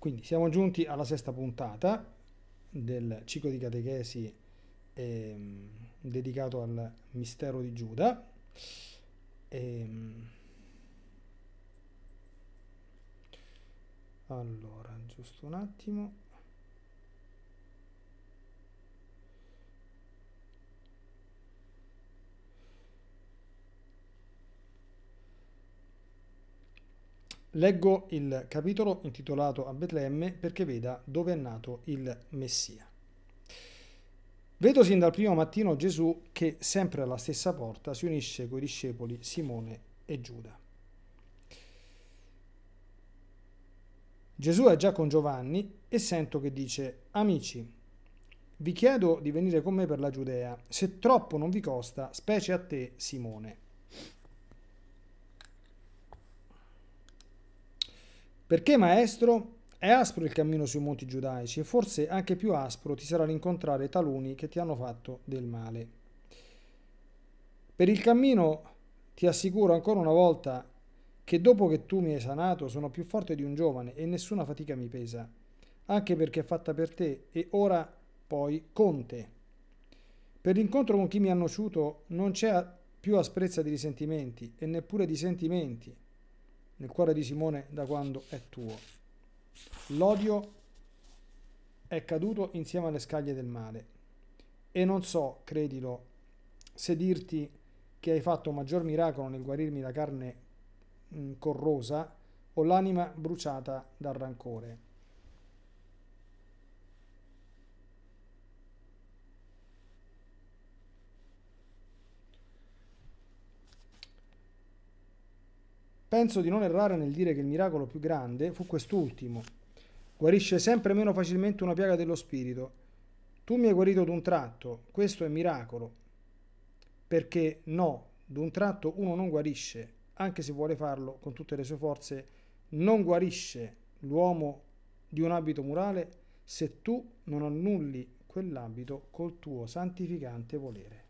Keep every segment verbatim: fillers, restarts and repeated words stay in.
Quindi siamo giunti alla sesta puntata del ciclo di catechesi ehm, dedicato al mistero di Giuda. Ehm, allora, giusto un attimo. Leggo il capitolo intitolato A Betlemme perché veda dove è nato il Messia. Vedo sin dal primo mattino Gesù che sempre alla stessa porta si unisce coi discepoli Simone e Giuda. Gesù è già con Giovanni e sento che dice: Amici, vi chiedo di venire con me per la Giudea, se troppo non vi costa, specie a te Simone. Perché, maestro, è aspro il cammino sui monti giudaici e forse anche più aspro ti sarà l'incontrare taluni che ti hanno fatto del male. Per il cammino ti assicuro ancora una volta che dopo che tu mi hai sanato sono più forte di un giovane e nessuna fatica mi pesa, anche perché è fatta per te e ora poi con te. Per l'incontro con chi mi ha nociuto non c'è più asprezza di risentimenti e neppure di sentimenti nel cuore di Simone da quando è tuo. L'odio è caduto insieme alle scaglie del male e non so, credilo, se dirti che hai fatto maggior miracolo nel guarirmi la carne mh, corrosa o l'anima bruciata dal rancore. Penso di non errare nel dire che il miracolo più grande fu quest'ultimo. Guarisce sempre meno facilmente una piaga dello spirito. Tu mi hai guarito d'un tratto, questo è miracolo. Perché no, d'un tratto uno non guarisce, anche se vuole farlo con tutte le sue forze, non guarisce l'uomo di un abito murale se tu non annulli quell'abito col tuo santificante volere.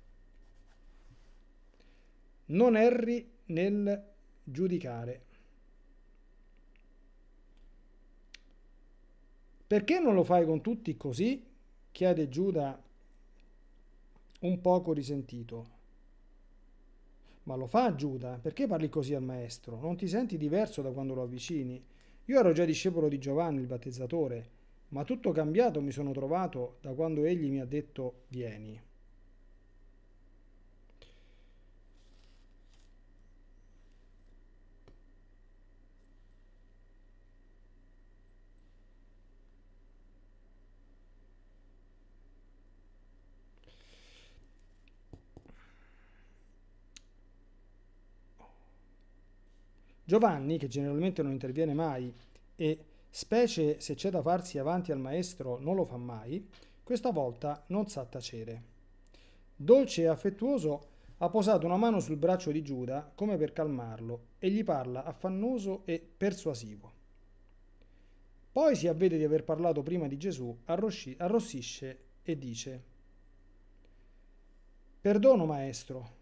Non erri nel giudicare. Perché non lo fai con tutti così? Chiede Giuda un poco risentito. Ma lo fa Giuda? Perché parli così al maestro? Non ti senti diverso da quando lo avvicini? Io ero già discepolo di Giovanni il Battezzatore, ma tutto cambiato mi sono trovato da quando egli mi ha detto vieni. Giovanni, che generalmente non interviene mai e, specie se c'è da farsi avanti al maestro, non lo fa mai, questa volta non sa tacere. Dolce e affettuoso, ha posato una mano sul braccio di Giuda come per calmarlo e gli parla affannoso e persuasivo. Poi si avvede di aver parlato prima di Gesù, arrossi- arrossisce e dice: Perdono, maestro,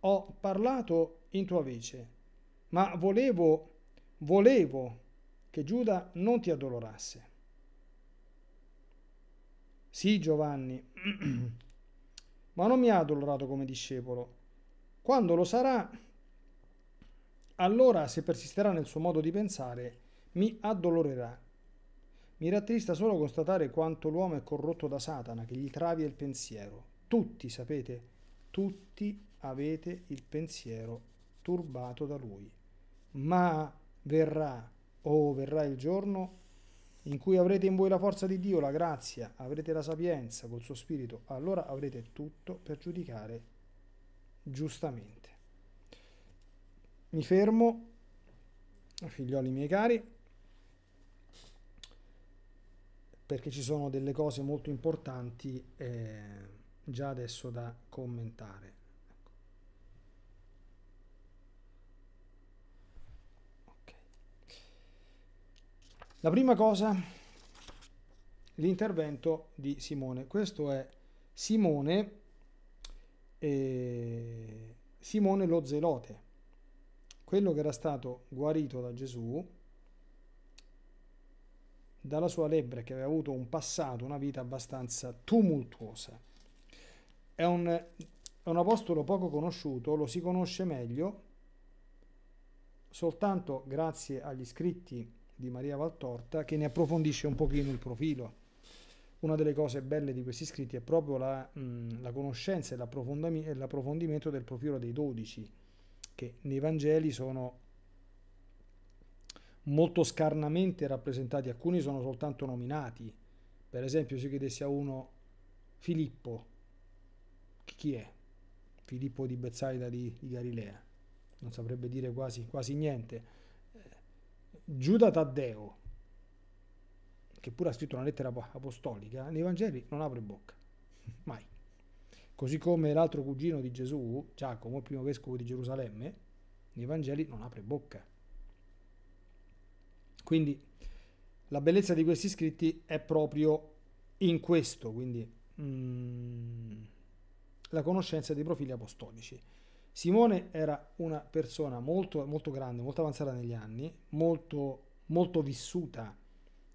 ho parlato in tua vece. Ma volevo, volevo che Giuda non ti addolorasse. Sì, Giovanni, ma non mi ha addolorato come discepolo. Quando lo sarà, allora, se persisterà nel suo modo di pensare, mi addolorerà. Mi rattrista solo constatare quanto l'uomo è corrotto da Satana, che gli travia il pensiero. Tutti, sapete, tutti avete il pensiero turbato da lui. Ma verrà, oh, verrà il giorno in cui avrete in voi la forza di Dio, la grazia, avrete la sapienza col suo spirito, allora avrete tutto per giudicare giustamente. Mi fermo, figlioli miei cari, perché ci sono delle cose molto importanti eh, già adesso da commentare. La prima cosa, l'intervento di Simone. Questo è Simone, eh, Simone lo Zelote, quello che era stato guarito da Gesù dalla sua lebbra, che aveva avuto un passato, una vita abbastanza tumultuosa. È un, è un apostolo poco conosciuto, lo si conosce meglio soltanto grazie agli scritti di Maria Valtorta, che ne approfondisce un pochino il profilo. Una delle cose belle di questi scritti è proprio la, mh, la conoscenza e l'approfondimento del profilo dei dodici, che nei Vangeli sono molto scarnamente rappresentati, alcuni sono soltanto nominati. Per esempio, se chiedessi a uno Filippo, chi è? Filippo di Betsaida di, di Galilea, non saprebbe dire quasi, quasi niente. Giuda Taddeo, che pure ha scritto una lettera apostolica, nei Vangeli non apre bocca, mai. Così come l'altro cugino di Gesù, Giacomo, il primo vescovo di Gerusalemme, nei Vangeli non apre bocca. Quindi la bellezza di questi scritti è proprio in questo, quindi mm, la conoscenza dei profili apostolici. Simone era una persona molto, molto grande, molto avanzata negli anni, molto, molto vissuta,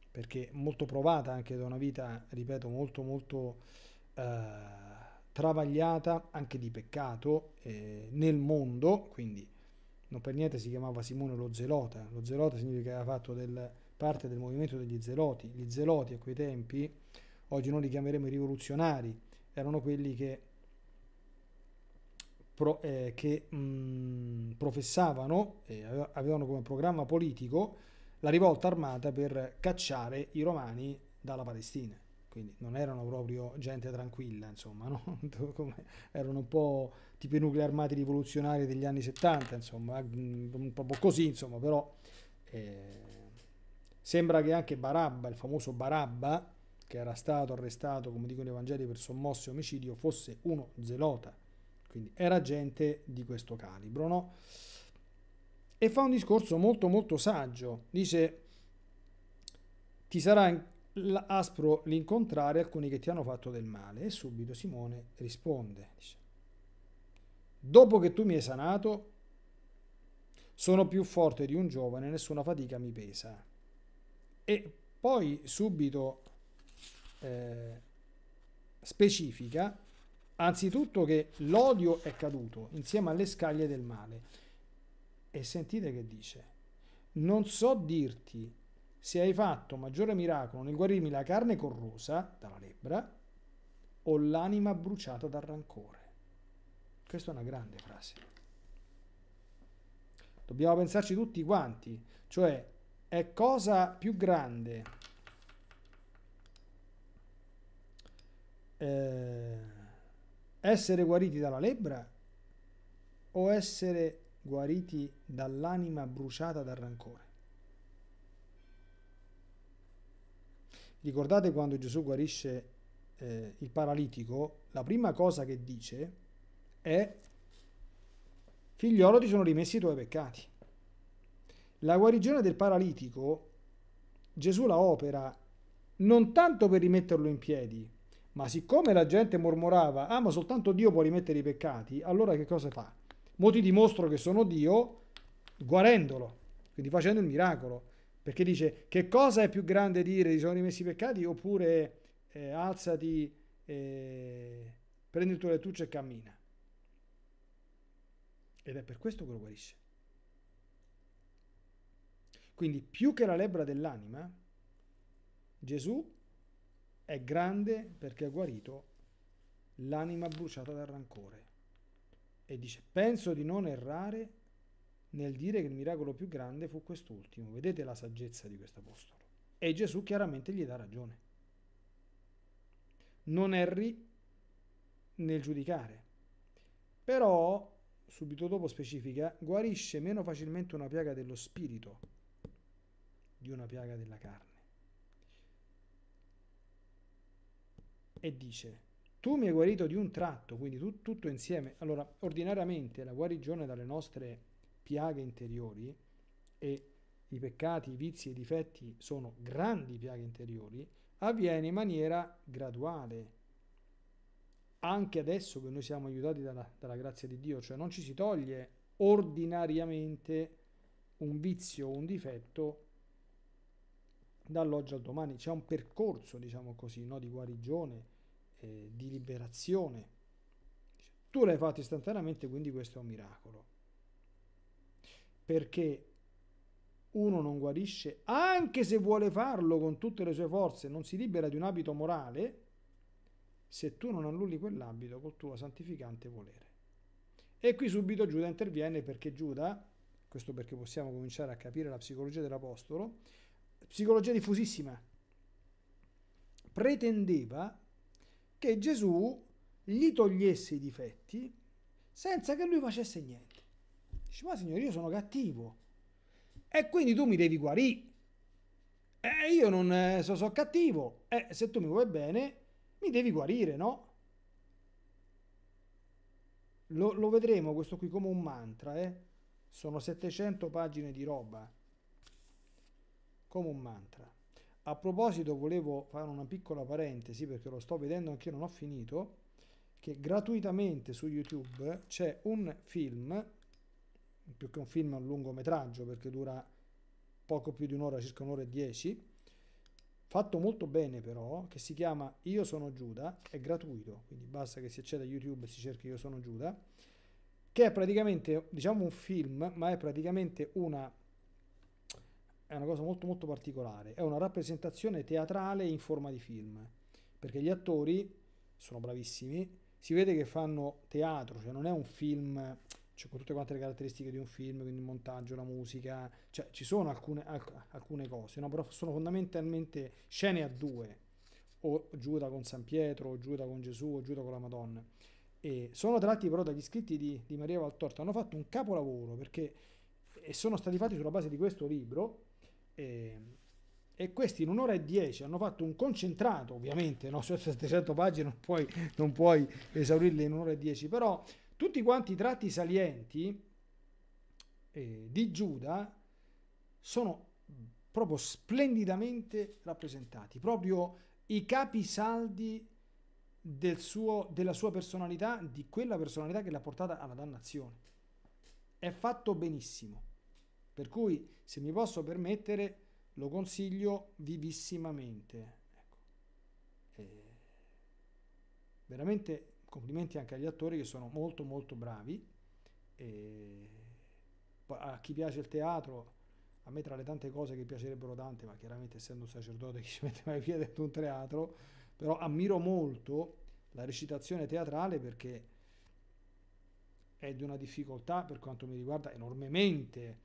perché molto provata anche da una vita, ripeto, molto molto eh, travagliata, anche di peccato, eh, nel mondo. Quindi non per niente si chiamava Simone lo Zelota. Lo Zelota significa che aveva fatto del, parte del movimento degli Zeloti. Gli Zeloti a quei tempi, oggi noi li chiameremo i rivoluzionari, erano quelli che, pro, eh, che mh, professavano, eh, avevano come programma politico la rivolta armata per cacciare i romani dalla Palestina. Quindi non erano proprio gente tranquilla, insomma, no? Erano un po' tipo i nuclei armati rivoluzionari degli anni settanta, insomma, un po' così, insomma. Però eh, sembra che anche Barabba, il famoso Barabba, che era stato arrestato, come dicono i Vangeli, per sommosso e omicidio, fosse uno zelota. Quindi era gente di questo calibro, no? E fa un discorso molto molto saggio. Dice: ti sarà aspro l'incontrare alcuni che ti hanno fatto del male. E subito Simone risponde, dice: dopo che tu mi hai sanato, sono più forte di un giovane, nessuna fatica mi pesa. E poi subito eh, specifica anzitutto che l'odio è caduto insieme alle scaglie del male. E sentite che dice: non so dirti se hai fatto maggiore miracolo nel guarirmi la carne corrosa dalla lebbra o l'anima bruciata dal rancore. Questa è una grande frase. Dobbiamo pensarci tutti quanti, cioè è cosa più grande eh, essere guariti dalla lebbra o essere guariti dall'anima bruciata dal rancore. Ricordate quando Gesù guarisce eh, il paralitico, la prima cosa che dice è: figliolo, ti sono rimessi i tuoi peccati. La guarigione del paralitico Gesù la opera non tanto per rimetterlo in piedi, ma siccome la gente mormorava: ah, ma soltanto Dio può rimettere i peccati, allora che cosa fa? Mo ti dimostro che sono Dio guarendolo, quindi facendo il miracolo. Perché dice: che cosa è più grande dire ti sono rimessi i peccati, oppure eh, alzati, eh, prendi il tuo lettuccio e cammina? Ed è per questo che lo guarisce. Quindi più che la lebbra dell'anima, Gesù è grande perché ha guarito l'anima bruciata dal rancore. E dice: penso di non errare nel dire che il miracolo più grande fu quest'ultimo. Vedete la saggezza di questo apostolo. E Gesù chiaramente gli dà ragione. Non erri nel giudicare. Però, subito dopo specifica, guarisce meno facilmente una piaga dello spirito di una piaga della carne. E dice: tu mi hai guarito di un tratto, quindi tu, tutto insieme. Allora, ordinariamente la guarigione dalle nostre piaghe interiori, e i peccati, i vizi e i difetti sono grandi piaghe interiori, avviene in maniera graduale. Anche adesso che noi siamo aiutati dalla, dalla grazia di Dio, cioè non ci si toglie ordinariamente un vizio o un difetto dall'oggi al domani. C'è un percorso, diciamo così, no, di guarigione, eh, di liberazione. Tu l'hai fatto istantaneamente, quindi questo è un miracolo. Perché uno non guarisce, anche se vuole farlo con tutte le sue forze, non si libera di un abito morale, se tu non annulli quell'abito col tuo santificante volere. E qui subito Giuda interviene, perché Giuda, questo perché possiamo cominciare a capire la psicologia dell'Apostolo, psicologia diffusissima, pretendeva che Gesù gli togliesse i difetti senza che lui facesse niente. Dice, ma Signore, io sono cattivo e quindi tu mi devi guarire. Eh, io non eh, so, so cattivo. Eh, se tu mi vuoi bene, mi devi guarire, no? Lo, lo vedremo questo qui come un mantra, eh? Sono settecento pagine di roba. Come un mantra. A proposito, volevo fare una piccola parentesi, perché lo sto vedendo anch'io, non ho finito, che gratuitamente su YouTube c'è un film, più che un film, un lungometraggio, perché dura poco più di un'ora, circa un'ora e dieci, fatto molto bene però, che si chiama Io sono Giuda, è gratuito, quindi basta che si acceda a YouTube e si cerchi Io sono Giuda, che è praticamente, diciamo, un film, ma è praticamente una, è una cosa molto molto particolare, è una rappresentazione teatrale in forma di film, perché gli attori sono bravissimi, si vede che fanno teatro, cioè non è un film, cioè con tutte quante le caratteristiche di un film, quindi il montaggio, la musica, cioè ci sono alcune, alc- alcune cose, no? Però sono fondamentalmente scene a due, o Giuda con San Pietro, o Giuda con Gesù, o Giuda con la Madonna. E sono tratti però dagli scritti di, di Maria Valtorta, hanno fatto un capolavoro, perché e sono stati fatti sulla base di questo libro, e, e questi in un'ora e dieci hanno fatto un concentrato, ovviamente, no? Su settecento pagine non puoi, non puoi esaurirle in un'ora e dieci, però tutti quanti i tratti salienti eh, di Giuda sono proprio splendidamente rappresentati, proprio i capisaldi del suo, della sua personalità, di quella personalità che l'ha portata alla dannazione. È fatto benissimo, per cui se mi posso permettere lo consiglio vivissimamente. Ecco. E veramente complimenti anche agli attori, che sono molto molto bravi, e a chi piace il teatro, a me tra le tante cose che piacerebbero tante, ma chiaramente essendo un sacerdote che ci mette mai via dentro un teatro, però ammiro molto la recitazione teatrale, perché è di una difficoltà, per quanto mi riguarda, enormemente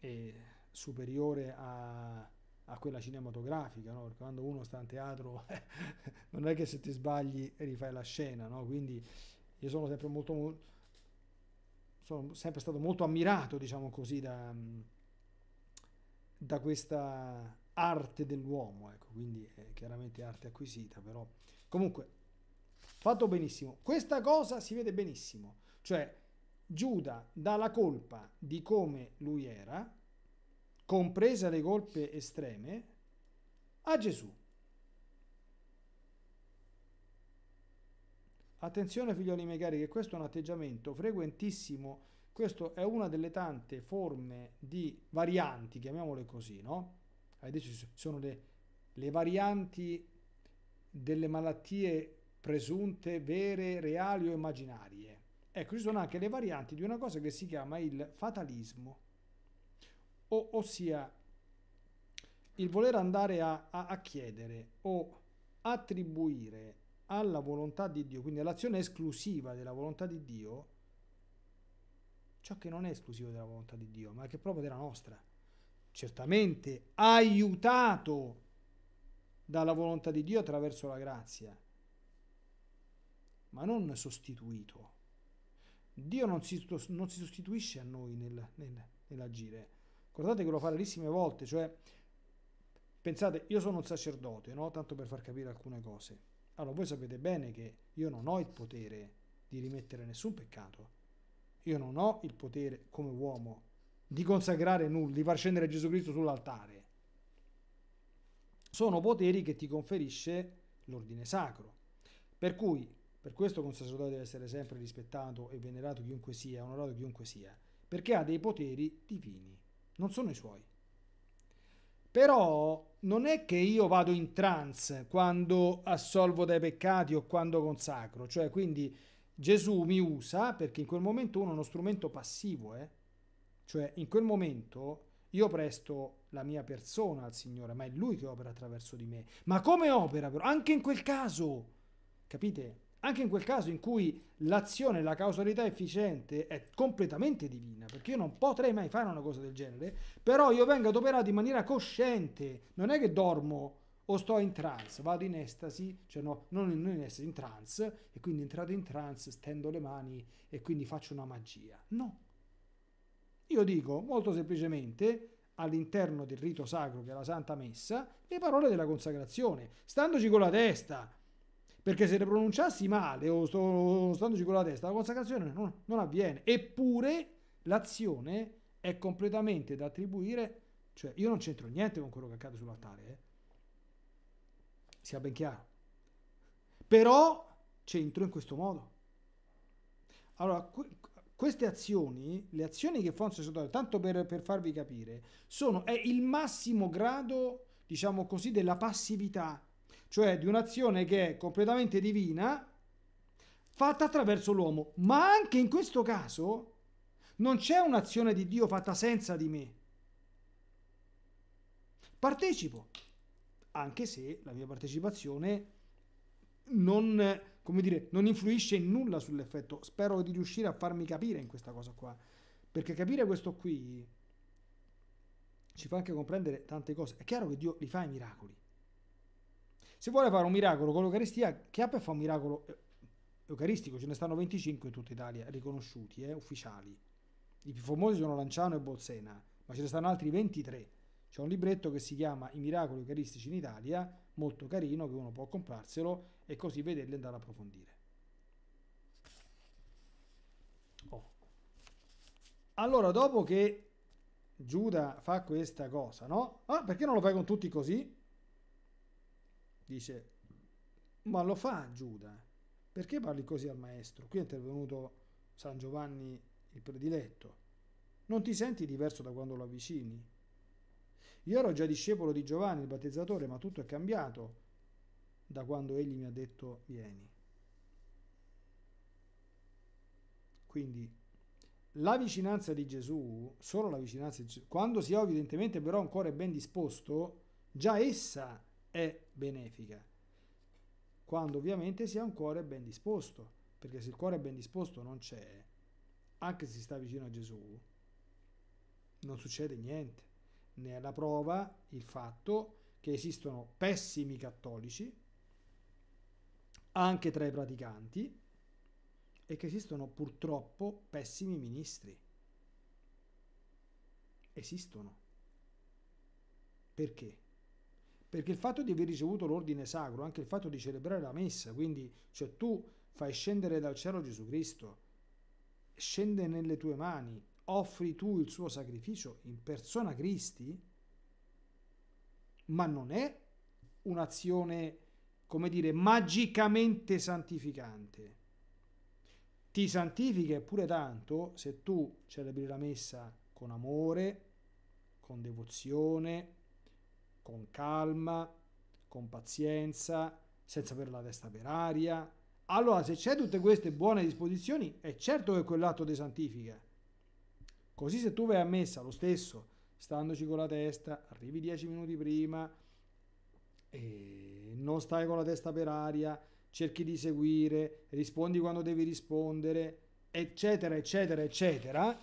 eh, superiore a, a quella cinematografica, no? Perché quando uno sta in teatro non è che se ti sbagli rifai la scena, no? Quindi io sono sempre molto sono sempre stato molto ammirato, diciamo così, da, da questa arte dell'uomo, ecco. Quindi è chiaramente arte acquisita, però comunque fatto benissimo. Questa cosa si vede benissimo, cioè Giuda dà la colpa di come lui era, compresa le colpe estreme, a Gesù. Attenzione, figlioli miei cari, che questo è un atteggiamento frequentissimo, questa è una delle tante forme di varianti, chiamiamole così, no? Adesso sono le, le varianti delle malattie presunte, vere, reali o immaginarie. Ecco, ci sono anche le varianti di una cosa che si chiama il fatalismo. O, ossia il voler andare a, a, a chiedere o attribuire alla volontà di Dio, quindi all'azione esclusiva della volontà di Dio, ciò che non è esclusivo della volontà di Dio, ma che è proprio della nostra, certamente aiutato dalla volontà di Dio attraverso la grazia, ma non sostituito. Dio non si, non si sostituisce a noi nel, nel, nell'agire. Guardate che lo fa rarissime volte, cioè, pensate, io sono un sacerdote, no? Tanto per far capire alcune cose. Allora, voi sapete bene che io non ho il potere di rimettere nessun peccato. Io non ho il potere, come uomo, di consacrare nulla, di far scendere Gesù Cristo sull'altare. Sono poteri che ti conferisce l'ordine sacro. Per cui, per questo che un sacerdote deve essere sempre rispettato e venerato chiunque sia, onorato chiunque sia, perché ha dei poteri divini. Non sono i suoi. Però non è che io vado in trance quando assolvo dai peccati o quando consacro, cioè quindi Gesù mi usa perché in quel momento uno è uno strumento passivo, eh? Cioè in quel momento io presto la mia persona al Signore, ma è Lui che opera attraverso di me. Ma come opera però? Anche in quel caso, capite? Anche in quel caso in cui l'azione, la causalità efficiente è completamente divina, perché io non potrei mai fare una cosa del genere, però io vengo adoperato in maniera cosciente, non è che dormo o sto in trance, vado in estasi, cioè no, non in estasi, in trance, e quindi entrato in trance stendo le mani e quindi faccio una magia. No. Io dico molto semplicemente, all'interno del rito sacro che è la Santa Messa, le parole della consacrazione, standoci con la testa, perché se le pronunciassi male o sto, standoci con la testa, la consacrazione non, non avviene. Eppure l'azione è completamente da attribuire, cioè io non c'entro niente con quello che accade sull'altare, eh. Sia ben chiaro. Però c'entro in questo modo. Allora, que queste azioni, le azioni che fa un sacerdote, tanto per, per farvi capire, sono, è il massimo grado, diciamo così, della passività, cioè di un'azione che è completamente divina, fatta attraverso l'uomo. Ma anche in questo caso non c'è un'azione di Dio fatta senza di me. Partecipo, anche se la mia partecipazione non, come dire, non influisce in nulla sull'effetto. Spero di riuscire a farmi capire in questa cosa qua, perché capire questo qui ci fa anche comprendere tante cose. È chiaro che Dio li fa i miracoli. Se vuole fare un miracolo con l'Eucaristia, Chiappe fa un miracolo eucaristico, ce ne stanno venticinque in tutta Italia, riconosciuti, eh, ufficiali. I più famosi sono Lanciano e Bolsena, ma ce ne stanno altri ventitré. C'è un libretto che si chiama I miracoli eucaristici in Italia, molto carino, che uno può comprarselo e così vederli e andare a approfondire. Oh. Allora, dopo che Giuda fa questa cosa, no? Ah, perché non lo fai con tutti così? Dice, ma lo fa Giuda, perché parli così al maestro? Qui è intervenuto San Giovanni il prediletto. Non ti senti diverso da quando lo avvicini? Io ero già discepolo di Giovanni il battezzatore, ma tutto è cambiato da quando egli mi ha detto vieni. Quindi la vicinanza di Gesù, solo la vicinanza di Gesù, quando si ha evidentemente però un cuore ben disposto, già essa è benefica, quando ovviamente si ha un cuore ben disposto, perché se il cuore ben disposto non c'è, anche se si sta vicino a Gesù non succede niente. Ne è la prova il fatto che esistono pessimi cattolici anche tra i praticanti e che esistono purtroppo pessimi ministri. Esistono. Perché? Perché il fatto di aver ricevuto l'ordine sacro, anche il fatto di celebrare la messa, quindi cioè tu fai scendere dal cielo Gesù Cristo, scende nelle tue mani, offri tu il suo sacrificio in persona Christi, ma non è un'azione, come dire, magicamente santificante. Ti santifica eppure tanto se tu celebri la messa con amore, con devozione, con calma, con pazienza, senza avere la testa per aria. Allora, se c'è tutte queste buone disposizioni, è certo che quell'atto ti santifica. Così se tu vai a messa lo stesso, standoci con la testa, arrivi dieci minuti prima, e non stai con la testa per aria, cerchi di seguire, rispondi quando devi rispondere, eccetera, eccetera, eccetera,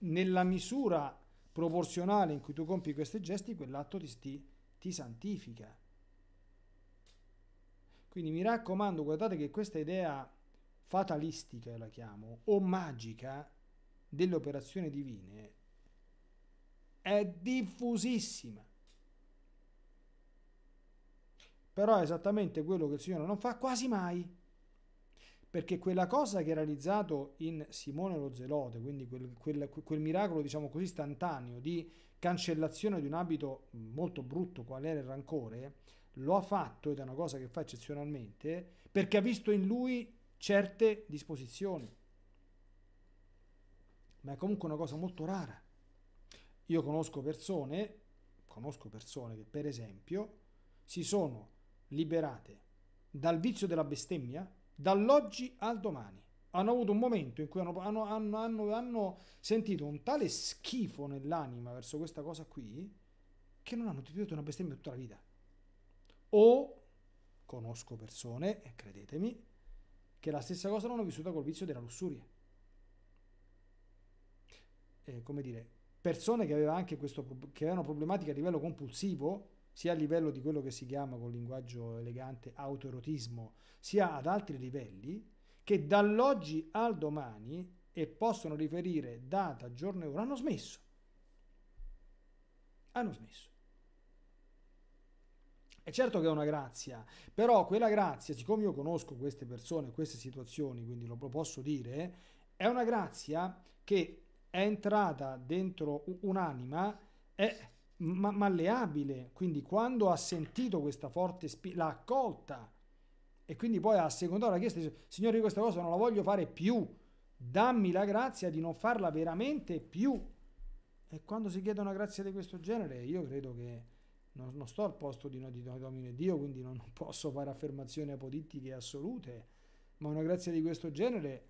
nella misura proporzionale in cui tu compi questi gesti, quell'atto ti, ti, ti santifica. Quindi mi raccomando, guardate che questa idea fatalistica, la chiamo, o magica, delle operazioni divine è diffusissima. Però è esattamente quello che il Signore non fa quasi mai, perché quella cosa che ha realizzato in Simone lo Zelota, quindi quel, quel, quel miracolo, diciamo così, istantaneo di cancellazione di un abito molto brutto qual era il rancore, lo ha fatto, ed è una cosa che fa eccezionalmente, perché ha visto in lui certe disposizioni. Ma è comunque una cosa molto rara. Io conosco persone, conosco persone che per esempio si sono liberate dal vizio della bestemmia dall'oggi al domani. Hanno avuto un momento in cui hanno, hanno, hanno, hanno, hanno sentito un tale schifo nell'anima verso questa cosa qui che non hanno utilizzato una bestemmia tutta la vita. O conosco persone, e credetemi, che la stessa cosa l'hanno vissuta col vizio della lussuria. Eh, come dire, persone che avevano anche questo, che avevano problematiche a livello compulsivo, sia a livello di quello che si chiama con linguaggio elegante autoerotismo, sia ad altri livelli, che dall'oggi al domani, e possono riferire data, giorno e ora, hanno smesso. Hanno smesso. È certo che è una grazia, però quella grazia, siccome io conosco queste persone, queste situazioni, quindi lo posso dire, è una grazia che è entrata dentro un'anima, è ma malleabile, quindi quando ha sentito questa forte spinta, l'ha accolta, e quindi poi a seconda della richiesta dice: Signore, io questa cosa non la voglio fare più, dammi la grazia di non farla veramente più. E quando si chiede una grazia di questo genere, io credo che non, non sto al posto di noi, di noi Domino e Dio, quindi non posso fare affermazioni apodittiche assolute, ma una grazia di questo genere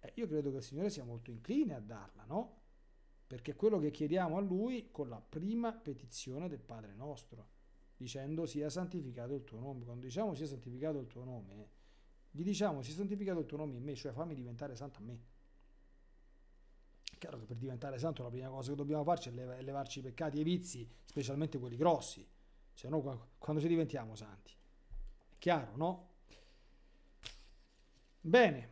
eh, io credo che il Signore sia molto incline a darla, no? Perché quello che chiediamo a Lui con la prima petizione del Padre nostro, dicendo sia santificato il tuo nome. Quando diciamo sia santificato il tuo nome, gli diciamo sia santificato il tuo nome in me, cioè fammi diventare santo a me. È chiaro che per diventare santo la prima cosa che dobbiamo farci è lev- levarci i peccati e i vizi, specialmente quelli grossi, se no qu- quando ci diventiamo santi. È chiaro, no? Bene.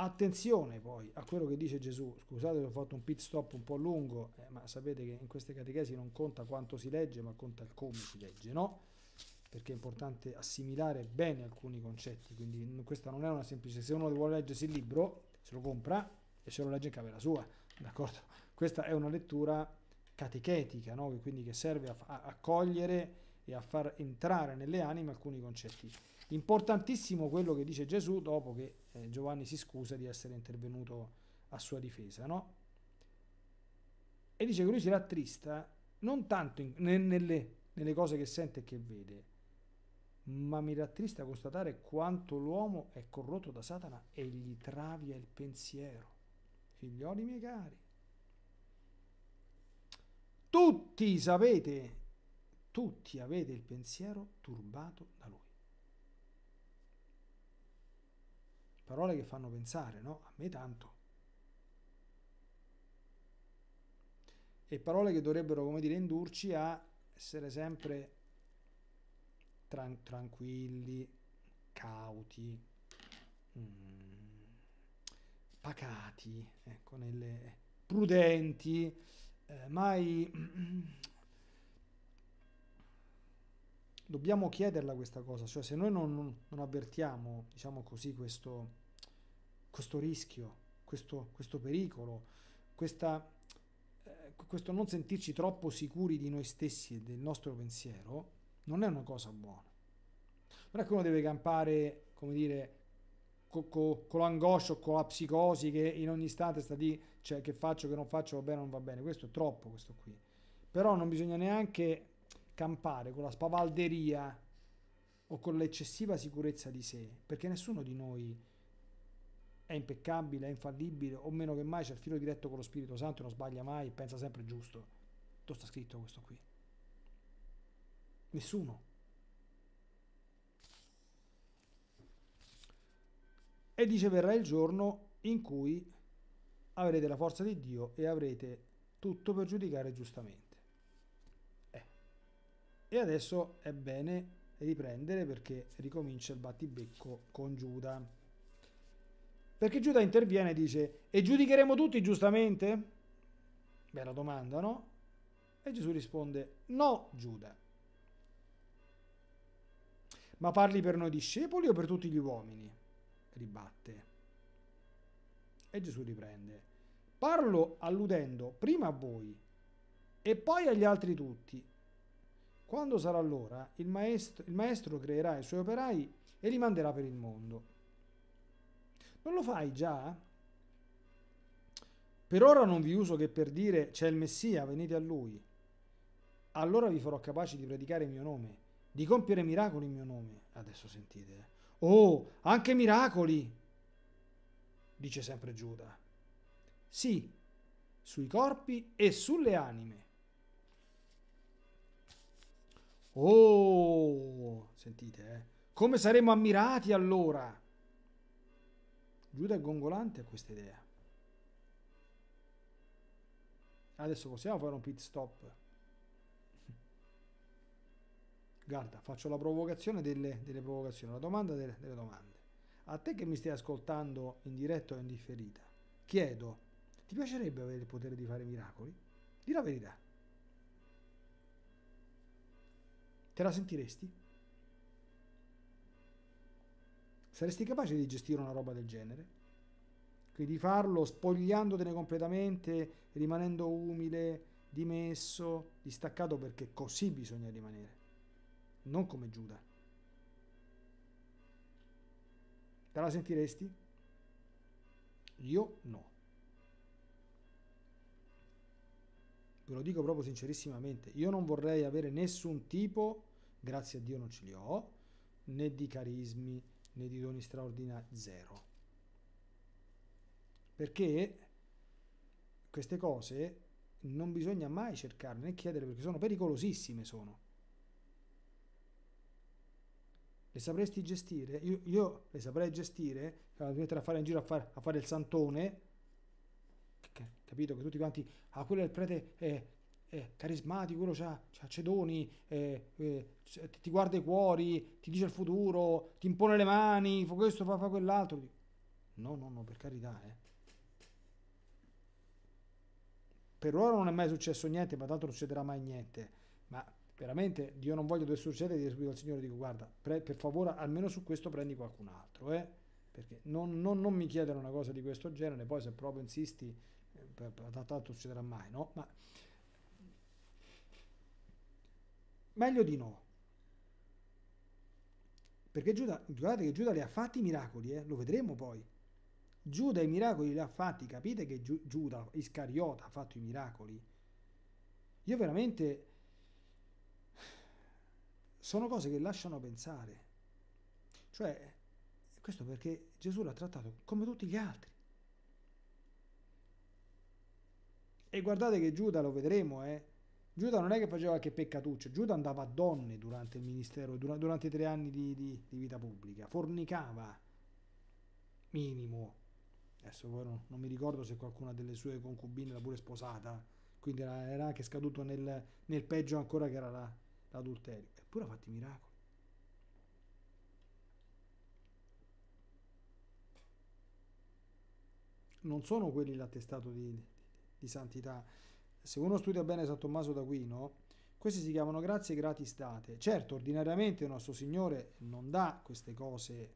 Attenzione poi a quello che dice Gesù. Scusate se ho fatto un pit stop un po' lungo, eh, ma sapete che in queste catechesi non conta quanto si legge, ma conta il come si legge, no? Perché è importante assimilare bene alcuni concetti, quindi questa non è una semplice... Se uno vuole leggersi il libro, se lo compra e se lo legge in camera sua, d'accordo? Questa è una lettura catechetica, no? Quindi che serve a, a, a cogliere e a far entrare nelle anime alcuni concetti. Importantissimo quello che dice Gesù dopo che eh, Giovanni si scusa di essere intervenuto a sua difesa, no? E dice che lui si rattrista non tanto in, ne, nelle, nelle cose che sente e che vede, ma mi rattrista constatare quanto l'uomo è corrotto da Satana e gli travia il pensiero. Figlioli miei cari, tutti sapete, tutti avete il pensiero turbato da lui. Parole che fanno pensare, no? A me tanto. E parole che dovrebbero, come dire, indurci a essere sempre tran- tranquilli, cauti, mm, pacati, ecco, nelle, prudenti, eh, mai... Mm, dobbiamo chiederla questa cosa, cioè se noi non, non, non avvertiamo, diciamo così, questo... questo rischio, questo, questo pericolo, questa, eh, questo non sentirci troppo sicuri di noi stessi e del nostro pensiero, non è una cosa buona. Non è che uno deve campare, come dire, co, co, con l'angoscia o con la psicosi che in ogni istante sta lì, cioè che faccio, che non faccio, va bene, non va bene, questo è troppo, questo qui. Però non bisogna neanche campare con la spavalderia o con l'eccessiva sicurezza di sé, perché nessuno di noi è impeccabile, è infallibile, o meno che mai c'è il filo diretto con lo Spirito Santo, non sbaglia mai, pensa sempre giusto. Tutto sta scritto questo qui. Nessuno. E dice: verrà il giorno in cui avrete la forza di Dio e avrete tutto per giudicare giustamente. Eh. E adesso è bene riprendere, perché ricomincia il battibecco con Giuda. Perché Giuda interviene e dice: e giudicheremo tutti giustamente? Bella domanda, no? E Gesù risponde: no, Giuda. Ma parli per noi discepoli o per tutti gli uomini? Ribatte. E Gesù riprende: parlo alludendo prima a voi e poi agli altri tutti. Quando sarà l'ora, il maestro, il maestro creerà i suoi operai e li manderà per il mondo. Non lo fai già? Per ora non vi uso che per dire: c'è il Messia, venite a lui. allora vi farò capaci di predicare il mio nome, di compiere miracoli in mio nome. Adesso sentite. Oh, anche miracoli, dice sempre Giuda. Sì, sui corpi e sulle anime. Oh, sentite, eh. Come saremo ammirati allora? Giuda è gongolante a questa idea. Adesso possiamo fare un pit stop. Guarda, faccio la provocazione delle, delle provocazioni, la domanda delle, delle domande. A te che mi stai ascoltando in diretta o in differita, chiedo, ti piacerebbe avere il potere di fare miracoli? Dì la verità. Te la sentiresti? Saresti capace di gestire una roba del genere? Quindi di farlo spogliandotene completamente, rimanendo umile, dimesso, distaccato, perché così bisogna rimanere. Non come Giuda. Te la sentiresti? Io no. Ve lo dico proprio sincerissimamente. Io non vorrei avere nessun tipo, grazie a Dio non ce li ho, né di carismi, né di doni straordinari, zero. Perché queste cose non bisogna mai cercare né chiedere, perché sono pericolosissime, sono. Le sapresti gestire? Io, io le saprei gestire, a mettere a fare in giro a fare, a fare il santone, capito? Che tutti quanti, ah, quello è il prete è, è carismatico, quello c'ha cedoni, è, è, ti guarda i cuori, ti dice il futuro, ti impone le mani, fa questo, fa, fa quell'altro. No, no, no, per carità, eh. Per ora non è mai successo niente, ma tanto non succederà mai niente, ma... veramente, io non voglio che succeda, dire subito al Signore, dico, guarda, pre, per favore, almeno su questo prendi qualcun altro, eh? Perché non, non, non mi chiedere una cosa di questo genere, poi se proprio insisti, eh, tanto succederà mai, no? Ma meglio di no. Perché Giuda, guardate che Giuda li ha fatti i miracoli, eh? Lo vedremo poi. Giuda i miracoli li ha fatti, capite che Giuda, Iscariota, ha fatto i miracoli? Io veramente... sono cose che lasciano pensare, cioè questo perché Gesù l'ha trattato come tutti gli altri. E guardate che Giuda, lo vedremo, eh, Giuda non è che faceva qualche peccatuccio, Giuda andava a donne durante il ministero, dura, durante i tre anni di, di, di vita pubblica, fornicava, minimo. Adesso poi non, non mi ricordo se qualcuna delle sue concubine era pure sposata, quindi era, era anche scaduto nel, nel peggio ancora, che era la... l'adulterio, eppure ha fatto i miracoli. Non sono quelli l'attestato di, di, di santità. Se uno studia bene San Tommaso d'Aquino, questi si chiamano grazie gratis date. Certo, ordinariamente il nostro Signore non dà queste cose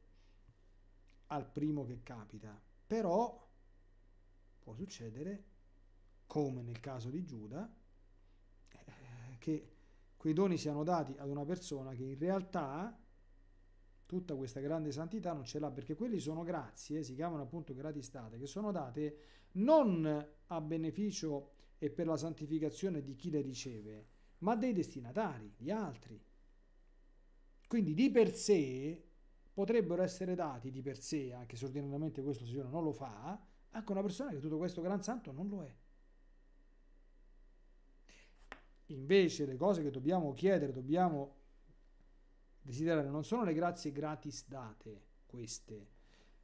al primo che capita, però può succedere, come nel caso di Giuda, eh, che quei doni siano dati ad una persona che in realtà tutta questa grande santità non ce l'ha, perché quelli sono grazie, si chiamano appunto gratis date, che sono date non a beneficio e per la santificazione di chi le riceve, ma dei destinatari, di altri. Quindi di per sé potrebbero essere dati, di per sé, anche se ordinariamente questo Signore non lo fa, anche una persona che tutto questo gran santo non lo è. Invece le cose che dobbiamo chiedere, dobbiamo desiderare, non sono le grazie gratis date, queste,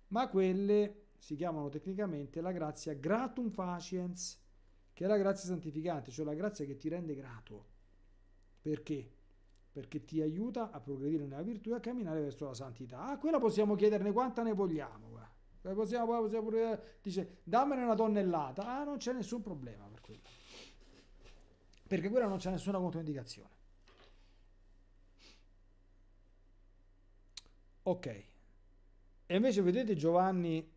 ma quelle si chiamano tecnicamente la grazia gratum faciens, che è la grazia santificante, cioè la grazia che ti rende grato. Perché? Perché ti aiuta a progredire nella virtù e a camminare verso la santità. Ah, quella possiamo chiederne quanta ne vogliamo, eh. possiamo, possiamo pure, dice, dammene una tonnellata, ah, non c'è nessun problema per quello, perché quella non c'è nessuna controindicazione. Ok. E invece vedete Giovanni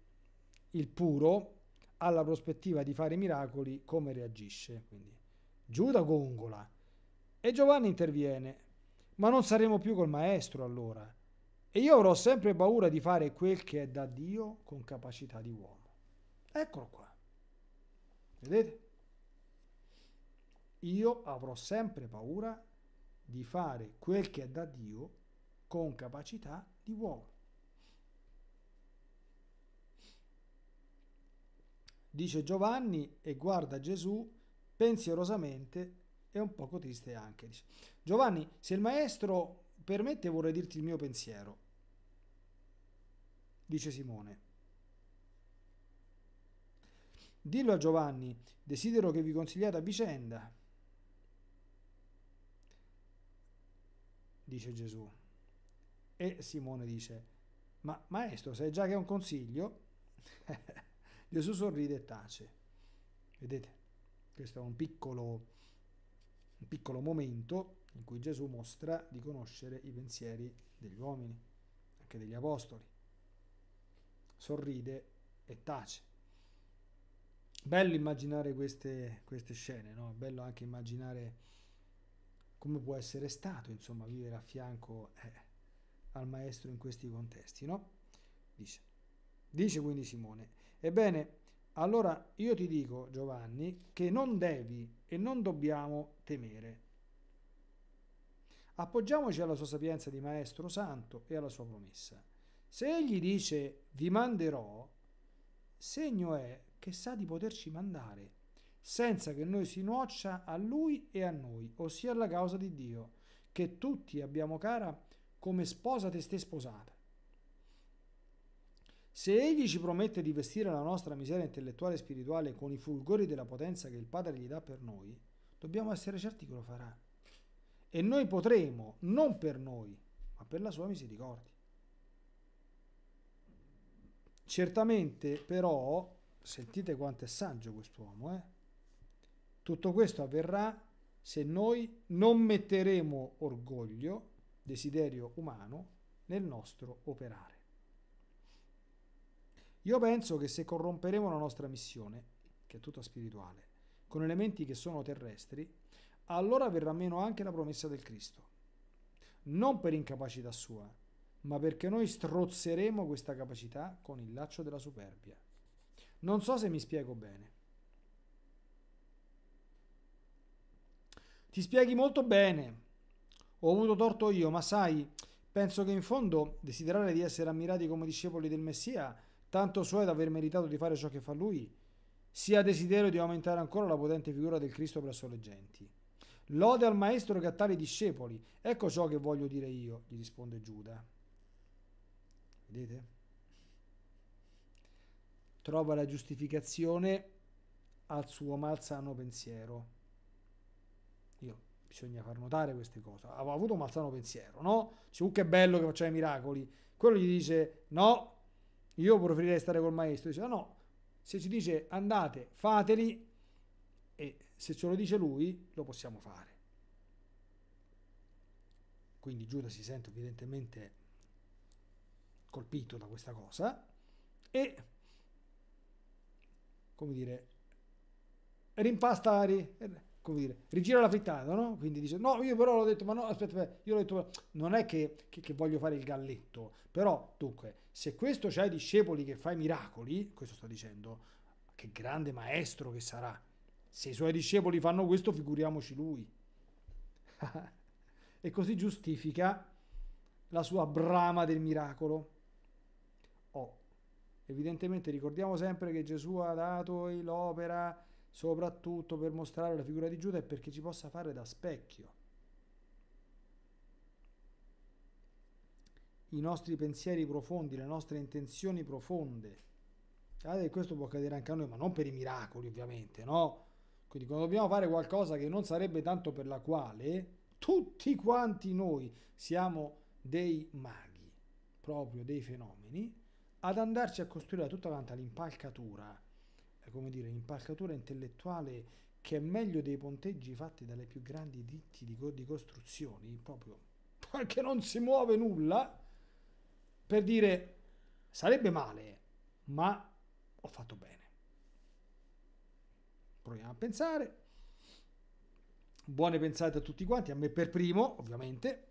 il Puro, alla prospettiva di fare miracoli, come reagisce. Quindi Giuda gongola e Giovanni interviene. Ma non saremo più col maestro allora, e io avrò sempre paura di fare quel che è da Dio con capacità di uomo. Eccolo qua. Vedete? io avrò sempre paura di fare quel che è da Dio con capacità di uomo. Dice Giovanni e guarda Gesù pensierosamente e un poco triste anche. Dice, Giovanni, se il maestro permette vorrei dirti il mio pensiero. Dice Simone, dillo a Giovanni, desidero che vi consigliate a vicenda. Dice Gesù. E Simone dice, ma maestro, sai già che è un consiglio? Gesù sorride e tace. Vedete, questo è un piccolo, un piccolo momento in cui Gesù mostra di conoscere i pensieri degli uomini, anche degli apostoli. Sorride e tace. Bello immaginare queste, queste scene, no? Bello anche immaginare come può essere stato, insomma, vivere a fianco eh, al maestro in questi contesti, no? Dice, dice quindi Simone, ebbene, allora io ti dico, Giovanni, che non devi e non dobbiamo temere. Appoggiamoci alla sua sapienza di maestro santo e alla sua promessa. Se egli dice, vi manderò, segno è che sa di poterci mandare, senza che noi si nuoccia a lui e a noi, ossia alla causa di Dio, che tutti abbiamo cara come sposa testé sposata. Se egli ci promette di vestire la nostra miseria intellettuale e spirituale con i fulgori della potenza che il Padre gli dà per noi, dobbiamo essere certi che lo farà. E noi potremo, non per noi, ma per la sua misericordia. Certamente, però, sentite quanto è saggio quest'uomo, eh? Tutto questo avverrà se noi non metteremo orgoglio, desiderio umano, nel nostro operare. Io penso che se corromperemo la nostra missione, che è tutta spirituale, con elementi che sono terrestri, allora verrà meno anche la promessa del Cristo. Non per incapacità sua, ma perché noi strozzeremo questa capacità con il laccio della superbia. Non so se mi spiego bene. Ti spieghi molto bene, ho avuto torto io, ma sai, penso che in fondo desiderare di essere ammirati come discepoli del Messia, tanto suoi da aver meritato di fare ciò che fa lui, sia desiderio di aumentare ancora la potente figura del Cristo presso le genti. Lode al maestro che ha tali discepoli, ecco ciò che voglio dire io, gli risponde Giuda. Vedete? Trova la giustificazione al suo malsano pensiero. Io, bisogna far notare queste cose. Aveva avuto un malsano pensiero, no? Dice, uh, che bello che faceva i miracoli. Quello gli dice, no, io preferirei stare col maestro. Dice, no, se ci dice andate, fateli, e se ce lo dice lui, lo possiamo fare. Quindi Giuda si sente evidentemente colpito da questa cosa e, come dire, rimpasta, come dire, rigira la frittata, no? Quindi dice, no, io però l'ho detto, ma no, aspetta, aspetta io l'ho detto, non è che, che, che voglio fare il galletto, però, dunque, se questo c'hai discepoli che fai miracoli, questo sto dicendo, che grande maestro che sarà, se i suoi discepoli fanno questo, figuriamoci lui. E così giustifica la sua brama del miracolo. Oh, evidentemente ricordiamo sempre che Gesù ha dato l'opera soprattutto per mostrare la figura di Giuda e perché ci possa fare da specchio. I nostri pensieri profondi, le nostre intenzioni profonde. Guardate, questo può accadere anche a noi, ma non per i miracoli ovviamente, no? Quindi quando dobbiamo fare qualcosa che non sarebbe tanto per la quale, tutti quanti noi siamo dei maghi, proprio dei fenomeni, ad andarci a costruire tutta quanta l'impalcatura, come dire, un'impalcatura intellettuale che è meglio dei ponteggi fatti dalle più grandi ditti di, co di costruzioni, proprio perché non si muove nulla, per dire sarebbe male, ma ho fatto bene. Proviamo a pensare. Buone pensate a tutti quanti, a me per primo, ovviamente,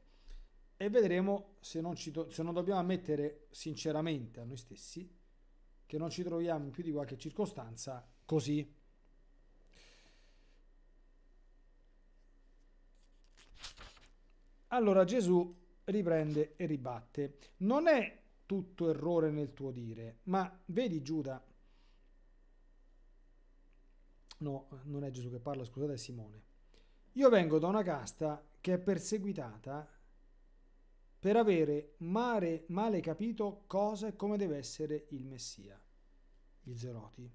e vedremo se non, ci se non dobbiamo ammettere sinceramente a noi stessi che non ci troviamo in più di qualche circostanza così. Allora Gesù riprende e ribatte: non è tutto errore nel tuo dire, ma vedi Giuda. No, non è Gesù che parla, scusate, è Simone. Io vengo da una casta che è perseguitata per avere male, male capito cosa e come deve essere il Messia, gli Zeloti.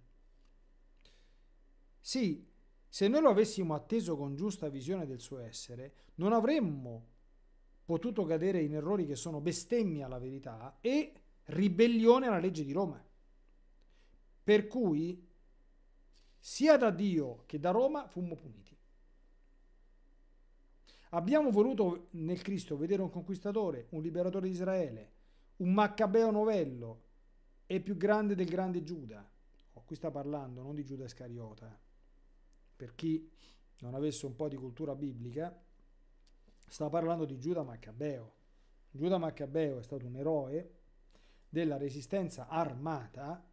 Sì, se noi lo avessimo atteso con giusta visione del suo essere, non avremmo potuto cadere in errori che sono bestemmia alla verità e ribellione alla legge di Roma. Per cui sia da Dio che da Roma fummo puniti. Abbiamo voluto nel Cristo vedere un conquistatore, un liberatore di Israele, un Maccabeo novello e più grande del grande Giuda. Oh, qui sta parlando non di Giuda Iscariota. Per chi non avesse un po' di cultura biblica, sta parlando di Giuda Maccabeo. Giuda Maccabeo è stato un eroe della resistenza armata,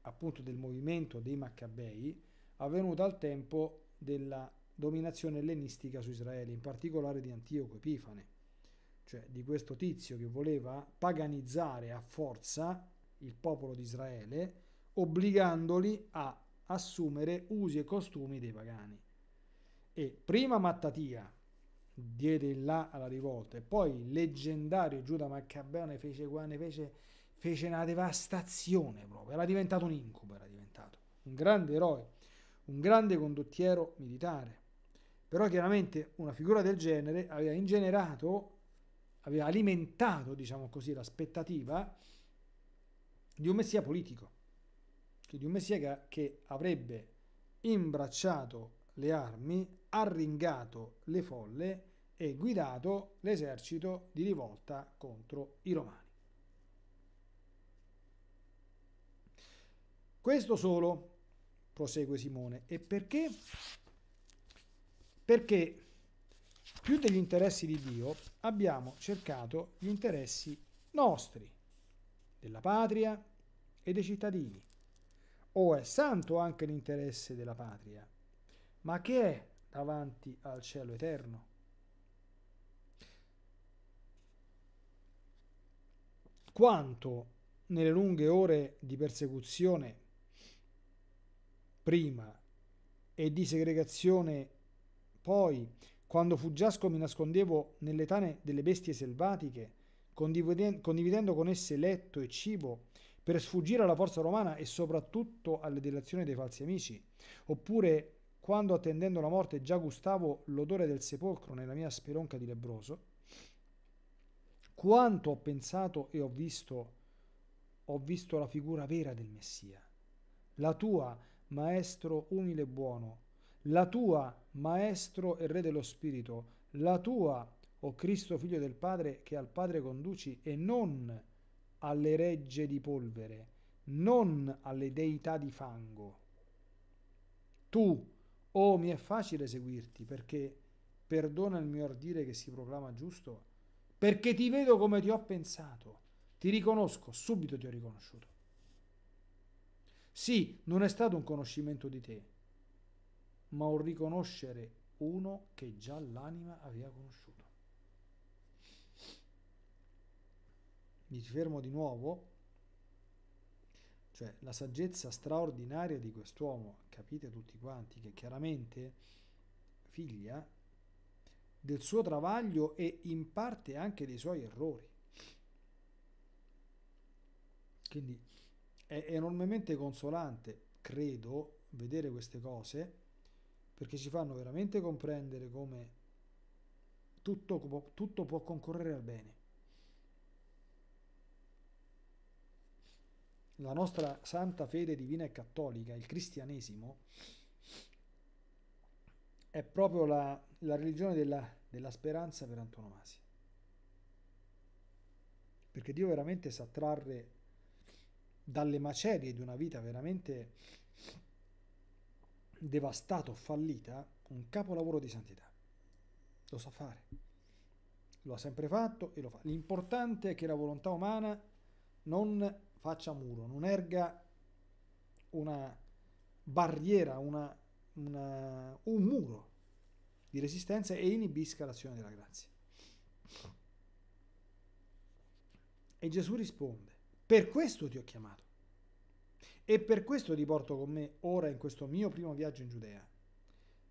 appunto del movimento dei Maccabei, avvenuta al tempo della dominazione ellenistica su Israele, in particolare di Antioco Epifane, cioè di questo tizio che voleva paganizzare a forza il popolo di Israele, obbligandoli a assumere usi e costumi dei pagani. E prima Mattathia diede il là alla rivolta e poi il leggendario Giuda Maccabeo ne fece qua, ne fece, fece una devastazione proprio, era diventato un incubo, era diventato un grande eroe, un grande condottiero militare. Però chiaramente una figura del genere aveva ingenerato, aveva alimentato, diciamo così, l'aspettativa di un messia politico, di un messia che avrebbe imbracciato le armi, arringato le folle e guidato l'esercito di rivolta contro i romani. Questo solo, prosegue Simone, e perché? Perché più degli interessi di Dio abbiamo cercato gli interessi nostri, della patria e dei cittadini. O è santo anche l'interesse della patria, ma che è davanti al cielo eterno? Quanto nelle lunghe ore di persecuzione prima e di segregazione poi, quando fuggiasco mi nascondevo nelle tane delle bestie selvatiche, condividendo con esse letto e cibo, per sfuggire alla forza romana e soprattutto alle delazioni dei falsi amici, oppure quando attendendo la morte già gustavo l'odore del sepolcro nella mia speronca di lebbroso, quanto ho pensato e ho visto, ho visto la figura vera del Messia, la tua, maestro umile e buono, la tua, maestro e re dello spirito, la tua, o Cristo figlio del Padre, che al Padre conduci e non alle regge di polvere, non alle deità di fango. Tu, oh, mi è facile seguirti, perché perdona il mio ardire che si proclama giusto, perché ti vedo come ti ho pensato, ti riconosco, subito ti ho riconosciuto. Sì, non è stato un conoscimento di te, ma un riconoscere uno che già l'anima aveva conosciuto. Mi fermo di nuovo, cioè la saggezza straordinaria di quest'uomo, capite tutti quanti, che chiaramente figlia del suo travaglio e in parte anche dei suoi errori. Quindi è enormemente consolante, credo, vedere queste cose, perché ci fanno veramente comprendere come tutto, tutto può concorrere al bene. La nostra santa fede divina e cattolica, il cristianesimo, è proprio la, la religione della, della speranza per antonomasia. Perché Dio veramente sa trarre dalle macerie di una vita veramente devastata o fallita un capolavoro di santità. Lo sa fare. Lo ha sempre fatto e lo fa. L'importante è che la volontà umana non faccia muro, non erga una barriera, una, una, un muro di resistenza e inibisca l'azione della grazia. E Gesù risponde: per questo ti ho chiamato e per questo ti porto con me ora in questo mio primo viaggio in Giudea.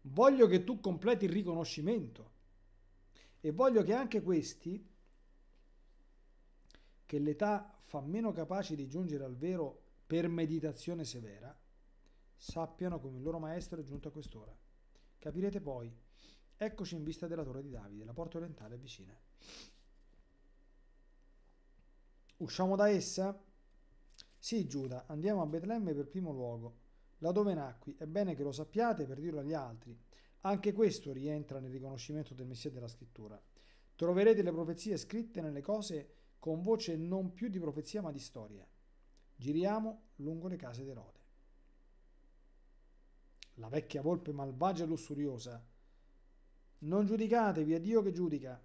Voglio che tu completi il riconoscimento e voglio che anche questi, che l'età fa meno capaci di giungere al vero per meditazione severa, sappiano come il loro maestro è giunto a quest'ora. Capirete poi, eccoci in vista della torre di Davide, la porta orientale è vicina. Usciamo da essa? Sì, Giuda, andiamo a Betlemme per primo luogo, laddove nacqui. È bene che lo sappiate per dirlo agli altri. Anche questo rientra nel riconoscimento del Messia della Scrittura. Troverete le profezie scritte nelle cose con voce non più di profezia ma di storia. Giriamo lungo le case d'Erode. La vecchia volpe malvagia e lussuriosa. Non giudicatevi, è Dio che giudica.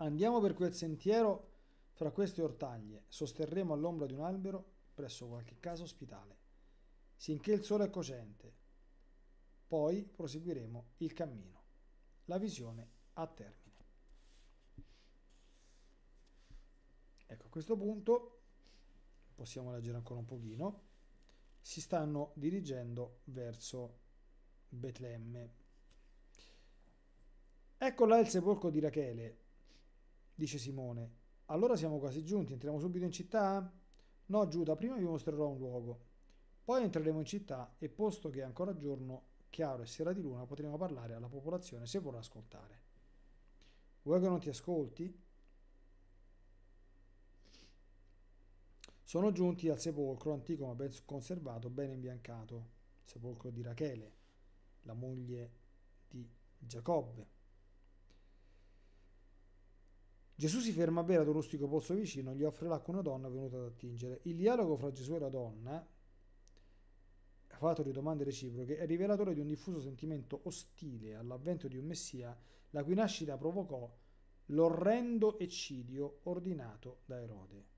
Andiamo per quel sentiero fra queste ortaglie, sosterremo all'ombra di un albero presso qualche casa ospitale, sinché il sole è cocente, poi proseguiremo il cammino. La visione a termine. Ecco, a questo punto possiamo leggere ancora un pochino. Si stanno dirigendo verso Betlemme. Ecco là il sepolcro di Rachele, dice Simone. Allora siamo quasi giunti, entriamo subito in città? No, Giuda, prima vi mostrerò un luogo. Poi entreremo in città e, posto che è ancora giorno, chiaro e sera di luna, potremo parlare alla popolazione se vorrà ascoltare. Vuoi che non ti ascolti? Sono giunti al sepolcro, antico ma ben conservato, ben imbiancato, sepolcro di Rachele, la moglie di Giacobbe. Gesù si ferma a bere ad un rustico pozzo vicino, gli offre l'acqua una donna venuta ad attingere. Il dialogo fra Gesù e la donna, fatto di domande reciproche, è rivelatore di un diffuso sentimento ostile all'avvento di un Messia, la cui nascita provocò l'orrendo eccidio ordinato da Erode.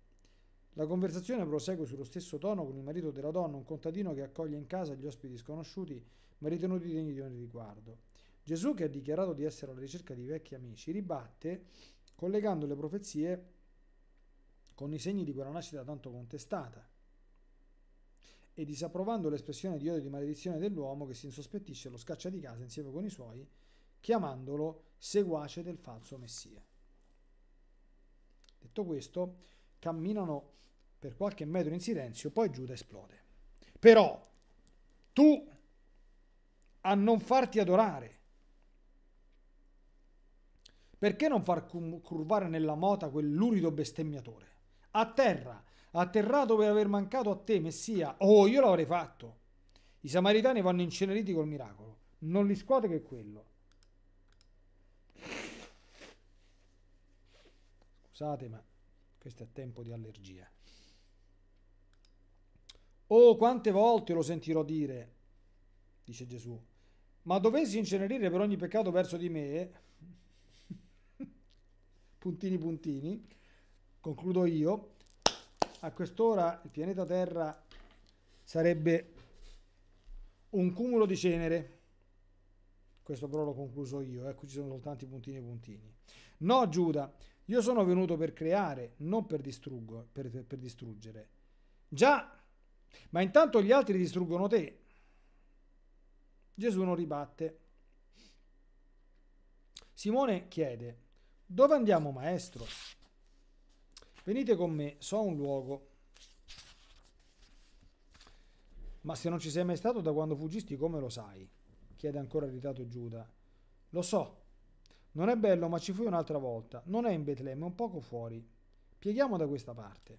La conversazione prosegue sullo stesso tono con il marito della donna, un contadino che accoglie in casa gli ospiti sconosciuti, ma ritenuti degni di ogni riguardo. Gesù, che ha dichiarato di essere alla ricerca di vecchi amici, ribatte collegando le profezie con i segni di quella nascita tanto contestata e disapprovando l'espressione di odio e di maledizione dell'uomo che si insospettisce e lo scaccia di casa insieme con i suoi, chiamandolo seguace del falso Messia. Detto questo, camminano per qualche metro in silenzio, poi Giuda esplode. Però tu a non farti adorare, perché non far curvare nella mota quel lurido bestemmiatore? A terra, atterrato per aver mancato a te, Messia. Oh, io l'avrei fatto. I samaritani vanno inceneriti col miracolo. Non li scuote che quello. Scusate, ma questo è tempo di allergia. Oh, quante volte lo sentirò dire, dice Gesù. Ma dovessi incenerire per ogni peccato verso di me... puntini puntini, concludo io, a quest'ora il pianeta Terra sarebbe un cumulo di cenere. Questo però l'ho concluso io, eh, qui ci sono soltanto i puntini puntini. No, Giuda, io sono venuto per creare, non per, per, per, per distruggere. Già, ma intanto gli altri distruggono te. Gesù non ribatte. Simone chiede: dove andiamo, maestro? Venite con me, so un luogo. Ma se non ci sei mai stato da quando fuggisti, come lo sai? Chiede ancora irritato Giuda. Lo so. Non è bello, ma ci fui un'altra volta. Non è in Betlemme, è un poco fuori. Pieghiamo da questa parte.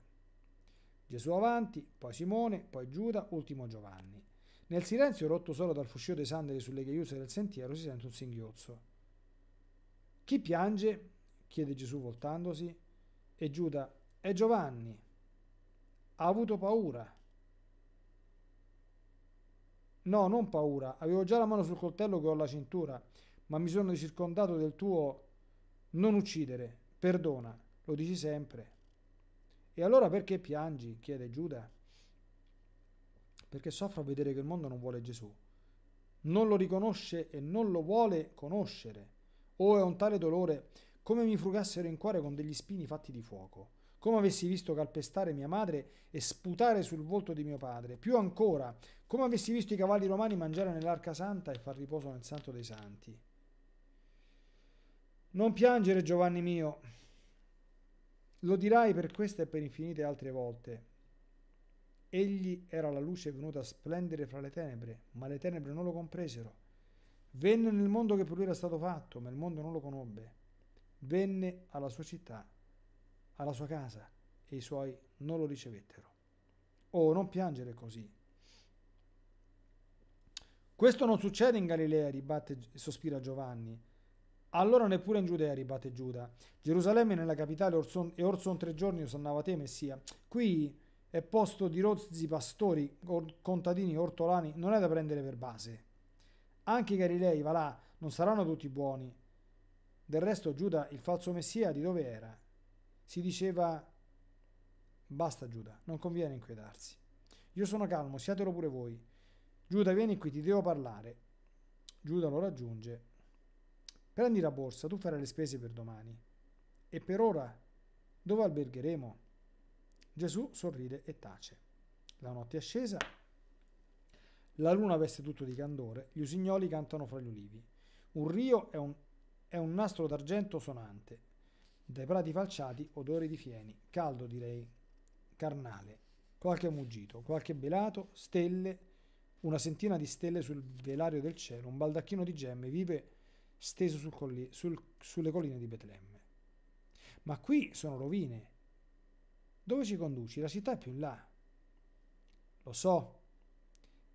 Gesù avanti, poi Simone, poi Giuda, ultimo Giovanni. Nel silenzio rotto solo dal fruscio dei sandali sulle ghiaiuzze del sentiero si sente un singhiozzo. Chi piange? Chiede Gesù voltandosi, e Giuda: è Giovanni, ha avuto paura. No, non paura, avevo già la mano sul coltello che ho alla cintura, ma mi sono circondato del tuo non uccidere, perdona, lo dici sempre. E allora perché piangi? Chiede Giuda. Perché soffro a vedere che il mondo non vuole Gesù, non lo riconosce e non lo vuole conoscere. Oh, è un tale dolore, come mi frugassero in cuore con degli spini fatti di fuoco, come avessi visto calpestare mia madre e sputare sul volto di mio padre, più ancora, come avessi visto i cavalli romani mangiare nell'arca santa e far riposo nel santo dei santi. Non piangere, Giovanni mio, lo dirai per questa e per infinite altre volte. Egli era la luce venuta a splendere fra le tenebre, ma le tenebre non lo compresero. Venne nel mondo che per lui era stato fatto, ma il mondo non lo conobbe. Venne alla sua città, alla sua casa, e i suoi non lo ricevettero. Oh, non piangere così. Questo non succede in Galilea, ribatte, sospira Giovanni. Allora neppure in Giudea, ribatte Giuda. Gerusalemme è nella capitale orson, e or son tre giorni osannava te, Messia. Qui è posto di rozzi pastori, or, contadini, ortolani, non è da prendere per base. Anche i Galilei, va là, non saranno tutti buoni. Del resto Giuda, il falso Messia, di dove era? Si diceva, basta Giuda, non conviene inquietarsi. Io sono calmo, siatelo pure voi. Giuda, vieni qui, ti devo parlare. Giuda lo raggiunge. Prendi la borsa, tu farai le spese per domani. E per ora, dove albergheremo? Gesù sorride e tace. La notte è scesa, la luna veste tutto di candore, gli usignoli cantano fra gli ulivi. Un rio è un, è un nastro d'argento sonante. Dai prati falciati, odori di fieni, caldo direi, carnale, qualche muggito, qualche belato, stelle, una sentina di stelle sul velario del cielo, un baldacchino di gemme vive steso sul colli, sul, sulle colline di Betlemme. Ma qui sono rovine. Dove ci conduci? La città è più in là. Lo so.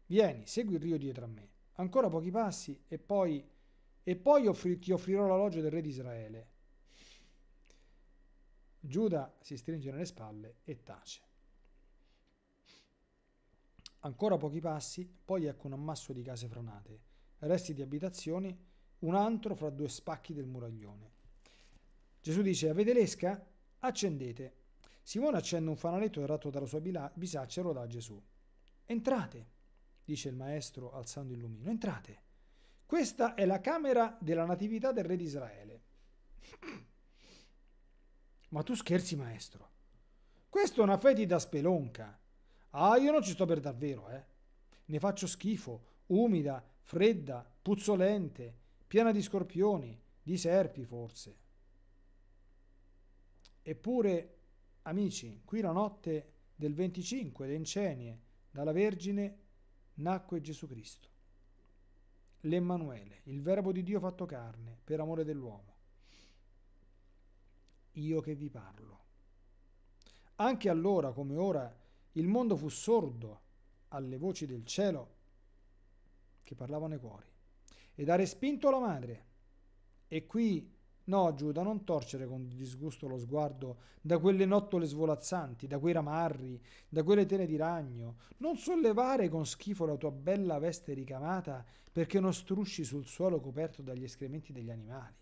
Vieni, segui il rio dietro a me. Ancora pochi passi e poi, e poi offri, ti offrirò l'alloggio del re di Israele. Giuda si stringe nelle spalle e tace. Ancora pochi passi, poi ecco un ammasso di case franate, resti di abitazioni, un antro fra due spacchi del muraglione. Gesù dice, avete l'esca? Accendete. Simone accende un fanaletto tratto dalla sua bisaccia e lo dà a Gesù. Entrate, dice il maestro alzando il lumino, entrate. Questa è la camera della natività del re di Israele. Ma tu scherzi, maestro? Questa è una fetida spelonca. Ah, io non ci sto per davvero, eh. Ne faccio schifo, umida, fredda, puzzolente, piena di scorpioni, di serpi forse. Eppure, amici, qui la notte del venticinque d'Encenie, dalla Vergine, nacque Gesù Cristo. L'Emmanuele, il Verbo di Dio fatto carne, per amore dell'uomo. Io che vi parlo. Anche allora, come ora, il mondo fu sordo alle voci del cielo che parlavano ai cuori ed ha respinto la madre. E qui, no, Giuda, non torcere con disgusto lo sguardo da quelle nottole svolazzanti, da quei ramarri, da quelle tele di ragno. Non sollevare con schifo la tua bella veste ricamata perché non strusci sul suolo coperto dagli escrementi degli animali.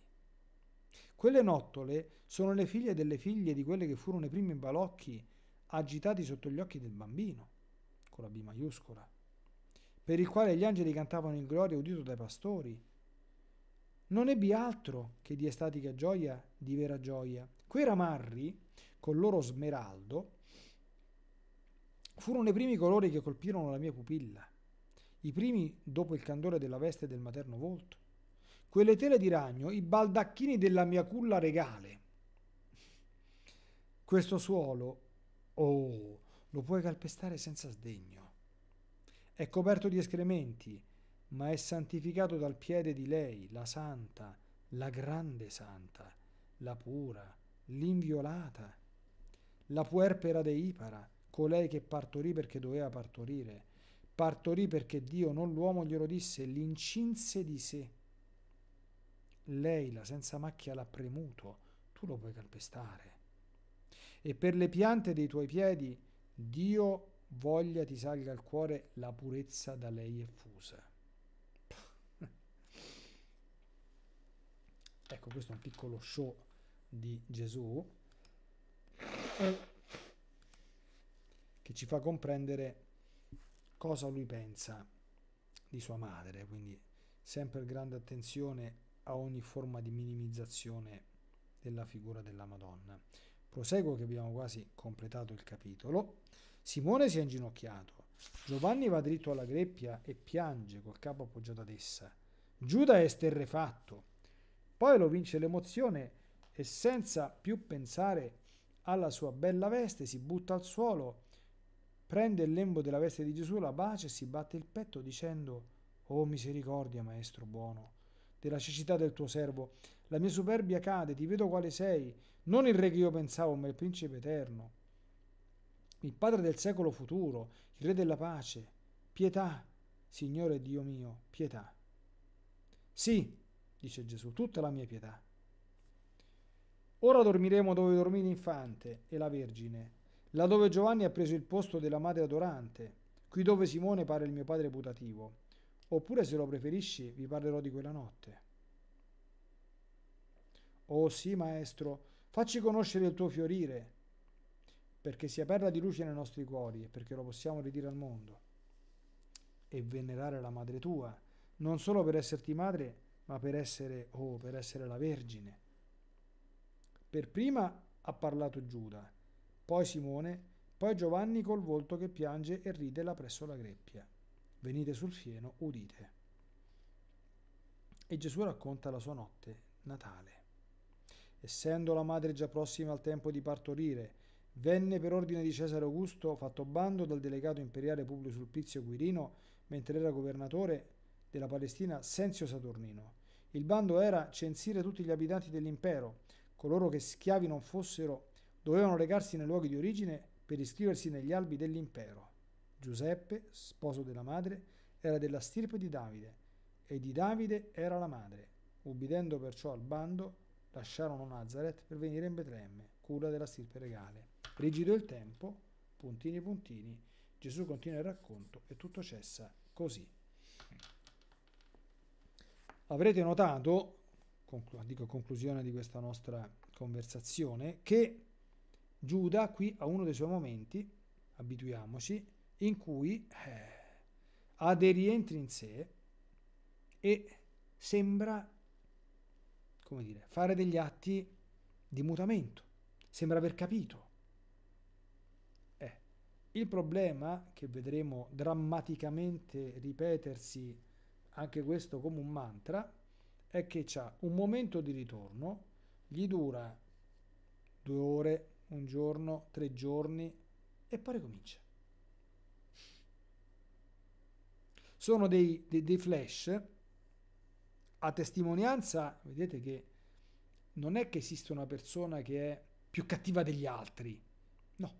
Quelle nottole sono le figlie delle figlie di quelle che furono i primi balocchi agitati sotto gli occhi del bambino, con la B maiuscola, per il quale gli angeli cantavano il gloria udito dai pastori. Non ebbi altro che di estatica gioia, di vera gioia. Quei ramarri, col loro smeraldo, furono i primi colori che colpirono la mia pupilla, i primi dopo il candore della veste e del materno volto. Quelle tele di ragno, i baldacchini della mia culla regale. Questo suolo, oh, lo puoi calpestare senza sdegno. È coperto di escrementi, ma è santificato dal piede di lei, la santa, la grande santa, la pura, l'inviolata, la puerpera deipara, colei che partorì perché doveva partorire, partorì perché Dio, non l'uomo, glielo disse, l'incinse di sé. Lei, la senza macchia, l'ha premuto, tu lo puoi calpestare. E per le piante dei tuoi piedi, Dio voglia ti salga al cuore la purezza da lei effusa. Ecco, questo è un piccolo show di Gesù che ci fa comprendere cosa lui pensa di sua madre, quindi sempre grande attenzione a ogni forma di minimizzazione della figura della Madonna. Proseguo, che abbiamo quasi completato il capitolo. Simone si è inginocchiato, Giovanni va dritto alla greppia e piange col capo appoggiato ad essa, Giuda è esterrefatto, poi lo vince l'emozione e senza più pensare alla sua bella veste si butta al suolo, prende il lembo della veste di Gesù, la bacia e si batte il petto dicendo: «Oh misericordia, maestro buono, della cecità del tuo servo, la mia superbia cade, ti vedo quale sei, non il re che io pensavo, ma il principe eterno, il padre del secolo futuro, il re della pace, pietà, Signore Dio mio, pietà». «Sì», dice Gesù, «tutta la mia pietà. Ora dormiremo dove dormì l'infante e la Vergine, là dove Giovanni ha preso il posto della madre adorante, qui dove Simone pare il mio padre putativo. Oppure, se lo preferisci, vi parlerò di quella notte». «Oh sì, maestro, facci conoscere il tuo fiorire, perché sia perla di luce nei nostri cuori e perché lo possiamo ridire al mondo e venerare la madre tua, non solo per esserti madre, ma per essere, oh, per essere la Vergine». Per prima ha parlato Giuda, poi Simone, poi Giovanni col volto che piange e ride là presso la greppia. «Venite sul fieno, udite». E Gesù racconta la sua notte natale. «Essendo la madre già prossima al tempo di partorire, venne per ordine di Cesare Augusto, fatto bando dal delegato imperiale Publio Sulpizio Quirino, mentre era governatore della Palestina Senzio Saturnino. Il bando era censire tutti gli abitanti dell'impero, coloro che schiavi non fossero dovevano recarsi nei luoghi di origine per iscriversi negli albi dell'impero. Giuseppe, sposo della madre, era della stirpe di Davide, e di Davide era la madre. Ubbidendo perciò al bando, lasciarono Nazareth per venire in Betlemme, cura della stirpe regale. Rigido il tempo, puntini puntini, Gesù continua il racconto e tutto cessa così». Avrete notato, conclu- dico conclusione di questa nostra conversazione, che Giuda qui ha uno dei suoi momenti, abituiamoci, in cui eh, ha dei rientri in sé e sembra, come dire, fare degli atti di mutamento, sembra aver capito. Eh, il problema, che vedremo drammaticamente ripetersi anche questo come un mantra, è che c'ha un momento di ritorno, gli dura due ore, un giorno, tre giorni e poi ricomincia. Sono dei, dei, dei flash a testimonianza, vedete che non è che esiste una persona che è più cattiva degli altri, no.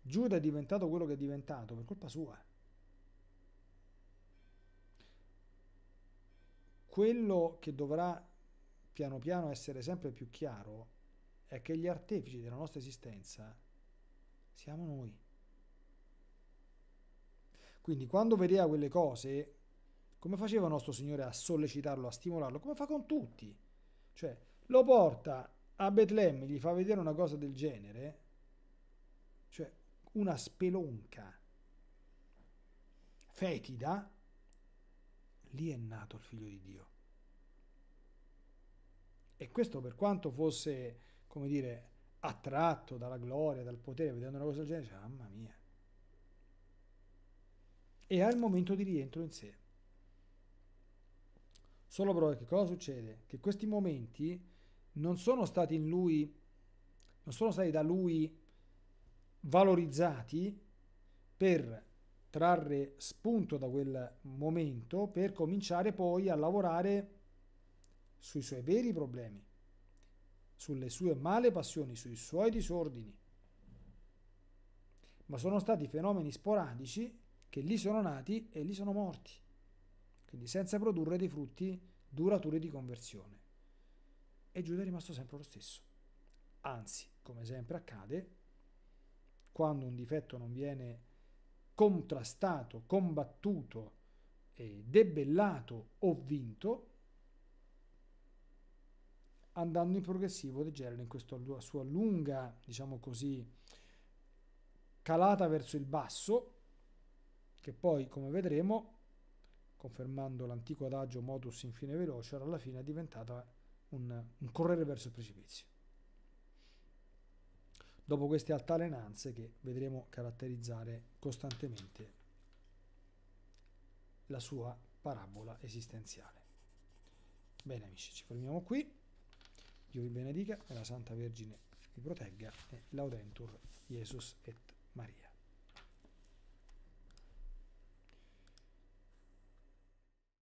Giuda è diventato quello che è diventato per colpa sua. Quello che dovrà piano piano essere sempre più chiaro è che gli artefici della nostra esistenza siamo noi. Quindi quando vedeva quelle cose, come faceva il nostro Signore a sollecitarlo, a stimolarlo? Come fa con tutti? Cioè, lo porta a Betlemme, gli fa vedere una cosa del genere, cioè una spelonca fetida, lì è nato il Figlio di Dio. E questo, per quanto fosse, come dire, attratto dalla gloria, dal potere, vedendo una cosa del genere, cioè, mamma mia. E ha il momento di rientro in sé. Solo però che cosa succede? Che questi momenti non sono stati in lui, non sono stati da lui valorizzati per trarre spunto da quel momento, per cominciare poi a lavorare sui suoi veri problemi, sulle sue male passioni, sui suoi disordini. Ma sono stati fenomeni sporadici che lì sono nati e lì sono morti, quindi senza produrre dei frutti duraturi di conversione. E Giuda è rimasto sempre lo stesso. Anzi, come sempre accade, quando un difetto non viene contrastato, combattuto, e debellato o vinto, andando in progressivo degenera in questa sua lunga, diciamo così, calata verso il basso, che poi, come vedremo, confermando l'antico adagio modus in fine veloce, alla fine è diventata un, un correre verso il precipizio. Dopo queste altalenanze che vedremo caratterizzare costantemente la sua parabola esistenziale. Bene amici, ci fermiamo qui. Dio vi benedica e la Santa Vergine vi protegga, e Laudentur Jesus et Maria.